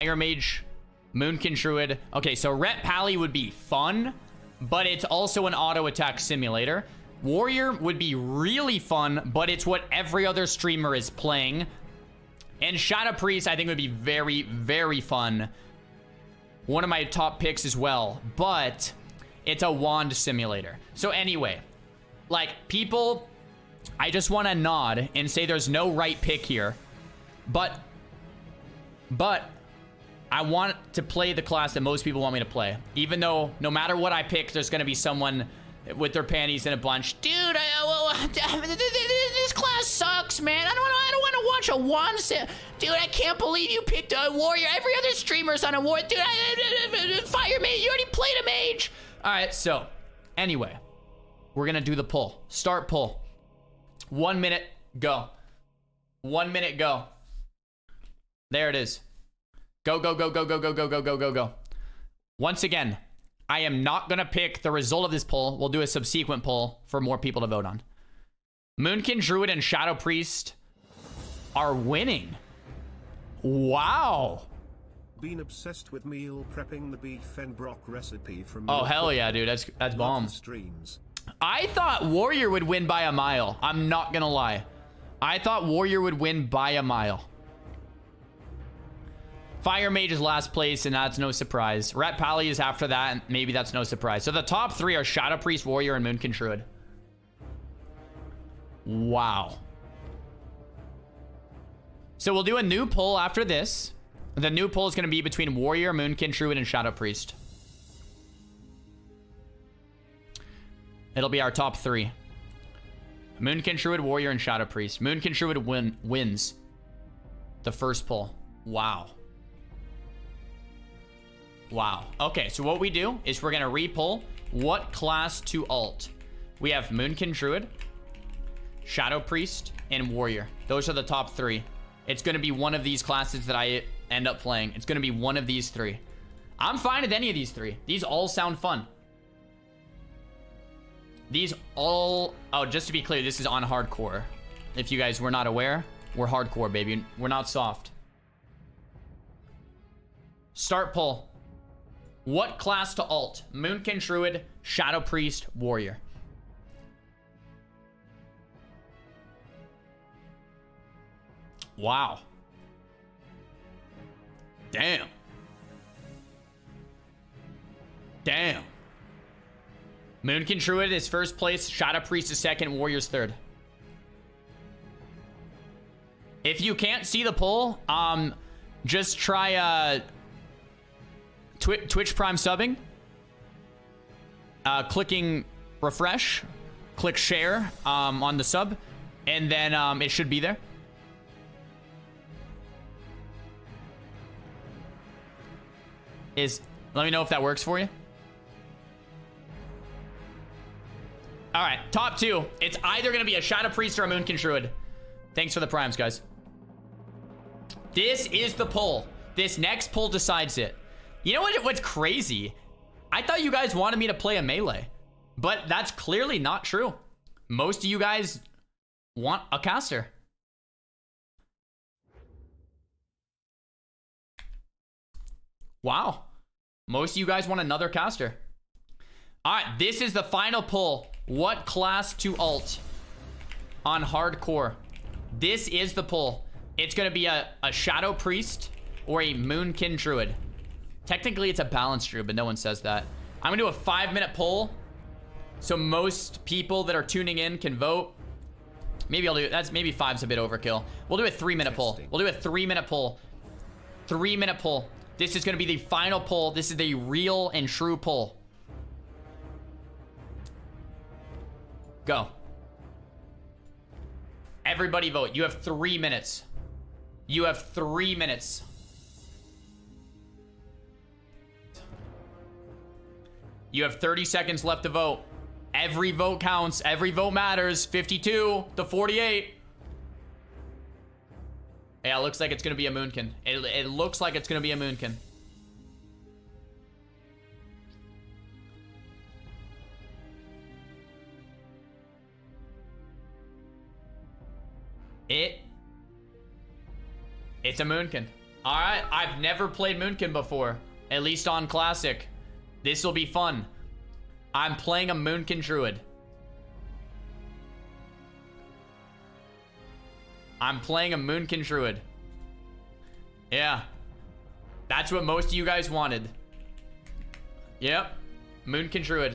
Fire Mage, Moonkin Druid. Okay, so Rhett Pally would be fun, but it's also an auto attack simulator. Warrior would be really fun, but it's what every other streamer is playing. And Shadow Priest, I think, would be very, very fun. One of my top picks as well, but it's a wand simulator. So anyway, like, people, I just want to nod and say there's no right pick here, but I want to play the class that most people want me to play, even though no matter what I pick, there's going to be someone with their panties in a bunch. Dude, this class sucks, man. I don't want to watch a wand sim. Dude, I can't believe you picked a warrior. Every other streamer's on a war. Dude, Fire Mage, you already played a mage. All right, so anyway, we're going to do the pull. Start pull. 1 minute, go. 1 minute, go. There it is. Go, go, go, go, go, go, go, go, go, go, go. Once again, I am not going to pick the result of this poll. We'll do a subsequent poll for more people to vote on. Moonkin Druid and Shadow Priest are winning. Wow. Been obsessed with meal prepping, the beef and brock recipe from... Oh, hell yeah, dude. That's bomb. I thought Warrior would win by a mile. I'm not going to lie. I thought Warrior would win by a mile. Fire Mage is last place, and that's no surprise. Rhett Pally is after that, and maybe that's no surprise. So the top three are Shadow Priest, Warrior, and Moonkin Druid. Wow. So we'll do a new poll after this. The new poll is going to be between Warrior, Moonkin Druid, and Shadow Priest. It'll be our top three. Moonkin Druid, Warrior, and Shadow Priest. Moonkin Druid wins the first poll. Wow. Wow. Okay, so what we do is we're going to re-pull what class to alt. We have Moonkin Druid, Shadow Priest, and Warrior. Those are the top three. It's going to be one of these classes that I end up playing. It's going to be one of these three. I'm fine with any of these three. These all sound fun. These all... Oh, just to be clear, this is on hardcore. If you guys were not aware, we're hardcore, baby. We're not soft. Start pull. What class to alt? Moonkin Druid, Shadow Priest, Warrior. Wow. Damn. Damn. Moonkin Druid is first place, Shadow Priest is second, Warrior's third. If you can't see the poll, just try Twitch Prime subbing, clicking refresh, click share on the sub, and then it should be there. Let me know if that works for you. All right, top two. It's either gonna be a Shadow Priest or a Moonkin Druid. Thanks for the primes, guys. This is the poll. This next poll decides it. You know what's crazy? I thought you guys wanted me to play a melee, but that's clearly not true. Most of you guys want a caster. Wow. Most of you guys want another caster. All right, this is the final poll. What class to alt on hardcore? This is the poll. It's going to be a Shadow Priest or a Moonkin Druid. Technically, it's a balanced druid, but no one says that. I'm going to do a 5-minute poll so most people that are tuning in can vote. Maybe I'll do... That's maybe 5's a bit overkill. We'll do a 3-minute poll. We'll do a 3-minute poll. 3-minute poll. This is going to be the final poll. This is the real and true poll. Go. Everybody vote. You have 3 minutes. You have 3 minutes. You have 30 seconds left to vote. Every vote counts. Every vote matters. 52 to 48. Yeah, it looks like it's going to be a Moonkin. It looks like it's going to be a Moonkin. It's a Moonkin. Alright, I've never played Moonkin before. At least on Classic. This will be fun. I'm playing a Moonkin Druid. Yeah. That's what most of you guys wanted. Yep. Moonkin Druid.